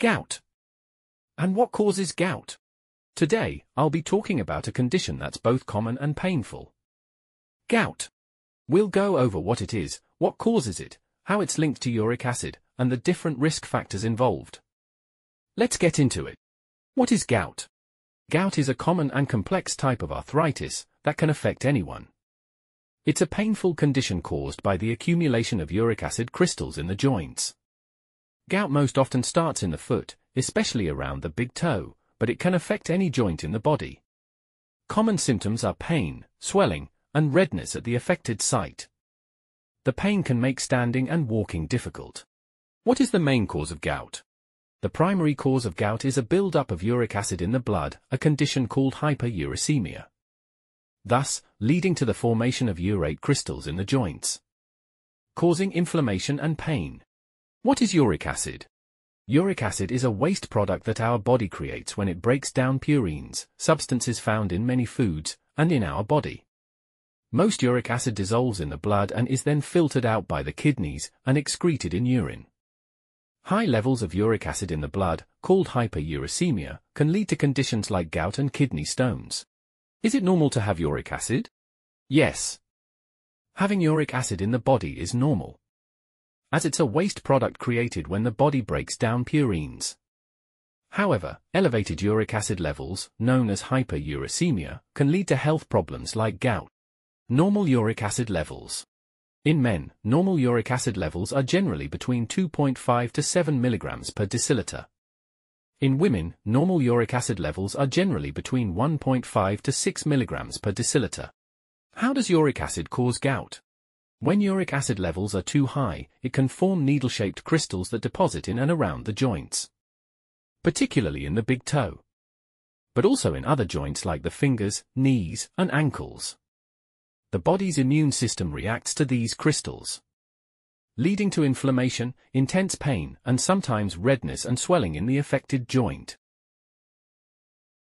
Gout. And what causes gout? Today, I'll be talking about a condition that's both common and painful. Gout. We'll go over what it is, what causes it, how it's linked to uric acid, and the different risk factors involved. Let's get into it. What is gout? Gout is a common and complex type of arthritis that can affect anyone. It's a painful condition caused by the accumulation of uric acid crystals in the joints. Gout most often starts in the foot, especially around the big toe, but it can affect any joint in the body. Common symptoms are pain, swelling, and redness at the affected site. The pain can make standing and walking difficult. What is the main cause of gout? The primary cause of gout is a buildup of uric acid in the blood, a condition called hyperuricemia, thus leading to the formation of urate crystals in the joints, causing inflammation and pain. What is uric acid? Uric acid is a waste product that our body creates when it breaks down purines, substances found in many foods, and in our body. Most uric acid dissolves in the blood and is then filtered out by the kidneys and excreted in urine. High levels of uric acid in the blood, called hyperuricemia, can lead to conditions like gout and kidney stones. Is it normal to have uric acid? Yes. Having uric acid in the body is normal, as it's a waste product created when the body breaks down purines. However, elevated uric acid levels, known as hyperuricemia, can lead to health problems like gout. Normal uric acid levels. In men, normal uric acid levels are generally between 2.5 to 7 mg per deciliter. In women, normal uric acid levels are generally between 1.5 to 6 mg per deciliter. How does uric acid cause gout? When uric acid levels are too high, it can form needle-shaped crystals that deposit in and around the joints, particularly in the big toe, but also in other joints like the fingers, knees, and ankles. The body's immune system reacts to these crystals, leading to inflammation, intense pain, and sometimes redness and swelling in the affected joint.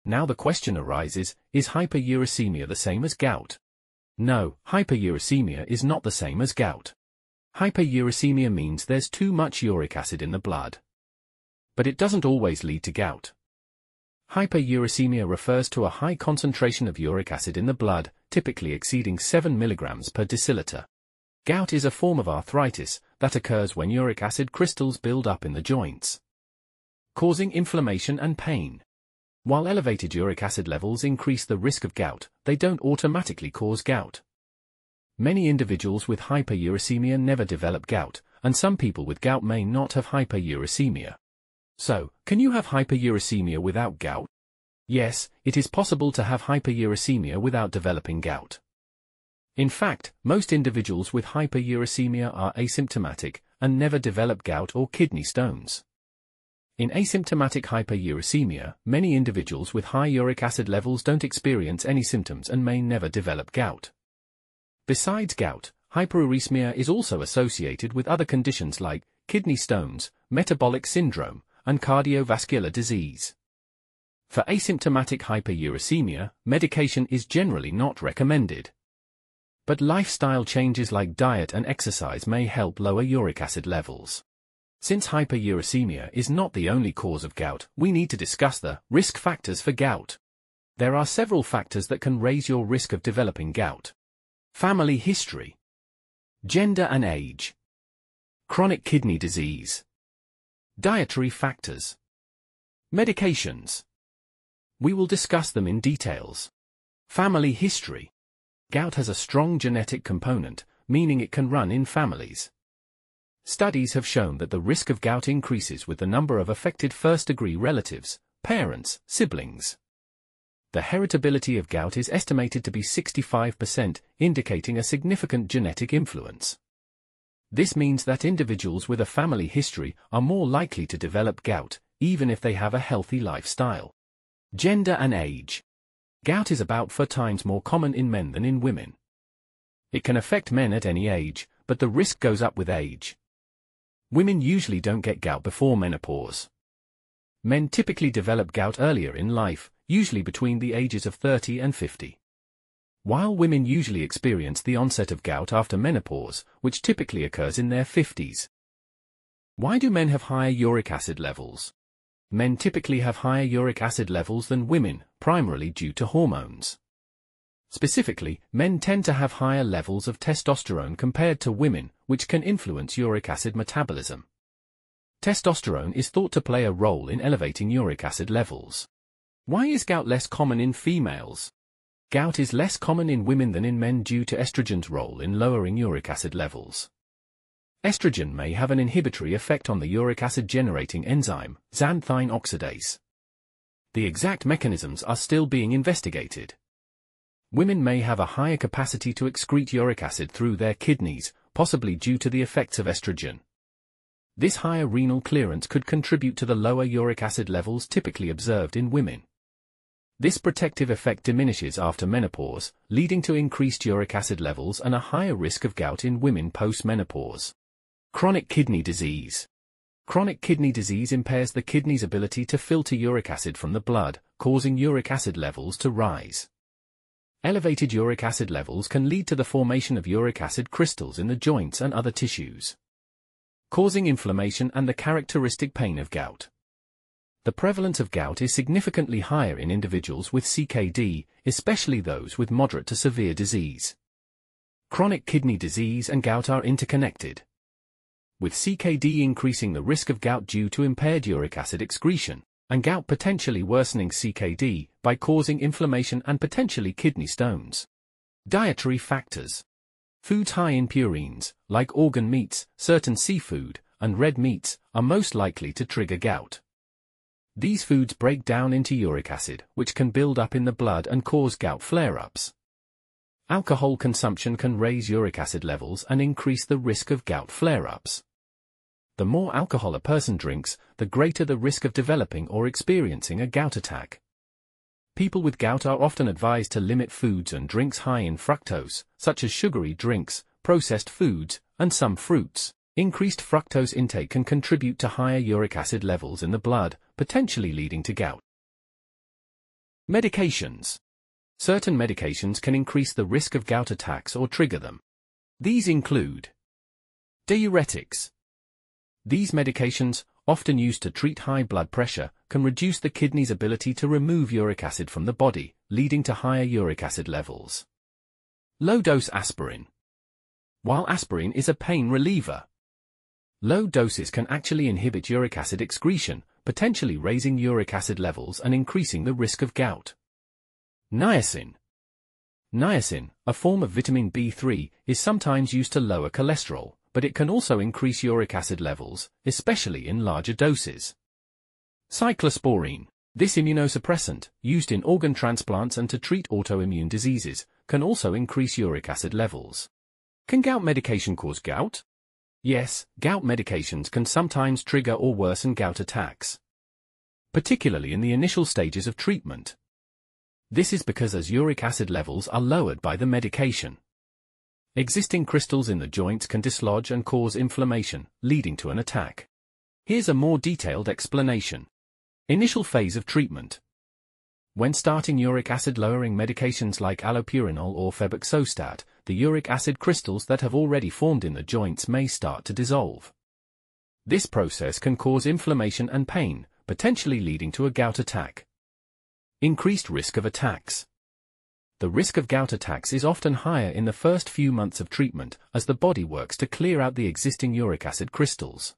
Now the question arises, is hyperuricemia the same as gout? No, hyperuricemia is not the same as gout. Hyperuricemia means there's too much uric acid in the blood, but it doesn't always lead to gout. Hyperuricemia refers to a high concentration of uric acid in the blood, typically exceeding 7 mg per deciliter. Gout is a form of arthritis that occurs when uric acid crystals build up in the joints, causing inflammation and pain. While elevated uric acid levels increase the risk of gout, they don't automatically cause gout. Many individuals with hyperuricemia never develop gout, and some people with gout may not have hyperuricemia. So, can you have hyperuricemia without gout? Yes, it is possible to have hyperuricemia without developing gout. In fact, most individuals with hyperuricemia are asymptomatic and never develop gout or kidney stones. In asymptomatic hyperuricemia, many individuals with high uric acid levels don't experience any symptoms and may never develop gout. Besides gout, hyperuricemia is also associated with other conditions like kidney stones, metabolic syndrome, and cardiovascular disease. For asymptomatic hyperuricemia, medication is generally not recommended, but lifestyle changes like diet and exercise may help lower uric acid levels. Since hyperuricemia is not the only cause of gout, we need to discuss the risk factors for gout. There are several factors that can raise your risk of developing gout. Family history, gender and age, chronic kidney disease, dietary factors, medications. We will discuss them in details. Family history. Gout has a strong genetic component, meaning it can run in families. Studies have shown that the risk of gout increases with the number of affected first-degree relatives, parents, siblings. The heritability of gout is estimated to be 65%, indicating a significant genetic influence. This means that individuals with a family history are more likely to develop gout, even if they have a healthy lifestyle. Gender and age. Gout is about 4 times more common in men than in women. It can affect men at any age, but the risk goes up with age. Women usually don't get gout before menopause. Men typically develop gout earlier in life, usually between the ages of 30 and 50. While women usually experience the onset of gout after menopause, which typically occurs in their 50s. Why do men have higher uric acid levels? Men typically have higher uric acid levels than women, primarily due to hormones. Specifically, men tend to have higher levels of testosterone compared to women, which can influence uric acid metabolism. Testosterone is thought to play a role in elevating uric acid levels. Why is gout less common in females? Gout is less common in women than in men due to estrogen's role in lowering uric acid levels. Estrogen may have an inhibitory effect on the uric acid-generating enzyme, xanthine oxidase. The exact mechanisms are still being investigated. Women may have a higher capacity to excrete uric acid through their kidneys, possibly due to the effects of estrogen. This higher renal clearance could contribute to the lower uric acid levels typically observed in women. This protective effect diminishes after menopause, leading to increased uric acid levels and a higher risk of gout in women post-menopause. Chronic kidney disease. Chronic kidney disease impairs the kidney's ability to filter uric acid from the blood, causing uric acid levels to rise. Elevated uric acid levels can lead to the formation of uric acid crystals in the joints and other tissues, causing inflammation and the characteristic pain of gout. The prevalence of gout is significantly higher in individuals with CKD, especially those with moderate to severe disease. Chronic kidney disease and gout are interconnected, with CKD increasing the risk of gout due to impaired uric acid excretion, and gout potentially worsening CKD by causing inflammation and potentially kidney stones. Dietary factors. Foods high in purines, like organ meats, certain seafood, and red meats, are most likely to trigger gout. These foods break down into uric acid, which can build up in the blood and cause gout flare-ups. Alcohol consumption can raise uric acid levels and increase the risk of gout flare-ups. The more alcohol a person drinks, the greater the risk of developing or experiencing a gout attack. People with gout are often advised to limit foods and drinks high in fructose, such as sugary drinks, processed foods, and some fruits. Increased fructose intake can contribute to higher uric acid levels in the blood, potentially leading to gout. Medications. Certain medications can increase the risk of gout attacks or trigger them. These include diuretics. These medications, often used to treat high blood pressure, can reduce the kidney's ability to remove uric acid from the body, leading to higher uric acid levels. Low-dose aspirin. While aspirin is a pain reliever, low doses can actually inhibit uric acid excretion, potentially raising uric acid levels and increasing the risk of gout. Niacin. Niacin, a form of vitamin B3, is sometimes used to lower cholesterol, but it can also increase uric acid levels, especially in larger doses. Cyclosporine. This immunosuppressant, used in organ transplants and to treat autoimmune diseases, can also increase uric acid levels. Can gout medication cause gout? Yes, gout medications can sometimes trigger or worsen gout attacks, particularly in the initial stages of treatment. This is because as uric acid levels are lowered by the medication, existing crystals in the joints can dislodge and cause inflammation, leading to an attack. Here's a more detailed explanation. Initial phase of treatment. When starting uric acid-lowering medications like allopurinol or febuxostat, the uric acid crystals that have already formed in the joints may start to dissolve. This process can cause inflammation and pain, potentially leading to a gout attack. Increased risk of attacks. The risk of gout attacks is often higher in the first few months of treatment, as the body works to clear out the existing uric acid crystals.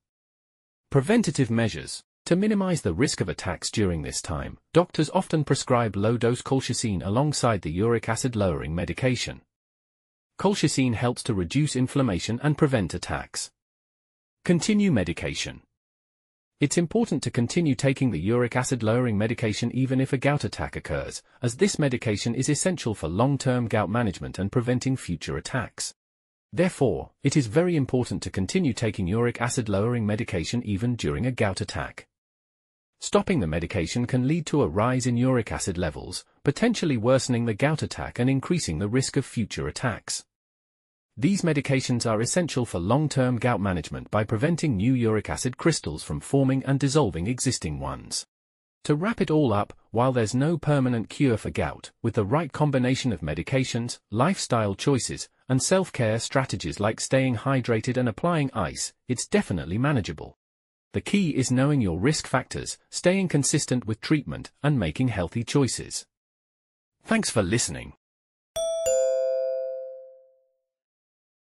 Preventative measures. To minimize the risk of attacks during this time, doctors often prescribe low-dose colchicine alongside the uric acid-lowering medication. Colchicine helps to reduce inflammation and prevent attacks. Continue medication. It's important to continue taking the uric acid-lowering medication even if a gout attack occurs, as this medication is essential for long-term gout management and preventing future attacks. Therefore, it is very important to continue taking uric acid-lowering medication even during a gout attack. Stopping the medication can lead to a rise in uric acid levels, potentially worsening the gout attack and increasing the risk of future attacks. These medications are essential for long-term gout management by preventing new uric acid crystals from forming and dissolving existing ones. To wrap it all up, while there's no permanent cure for gout, with the right combination of medications, lifestyle choices, and self-care strategies like staying hydrated and applying ice, it's definitely manageable. The key is knowing your risk factors, staying consistent with treatment, and making healthy choices. Thanks for listening.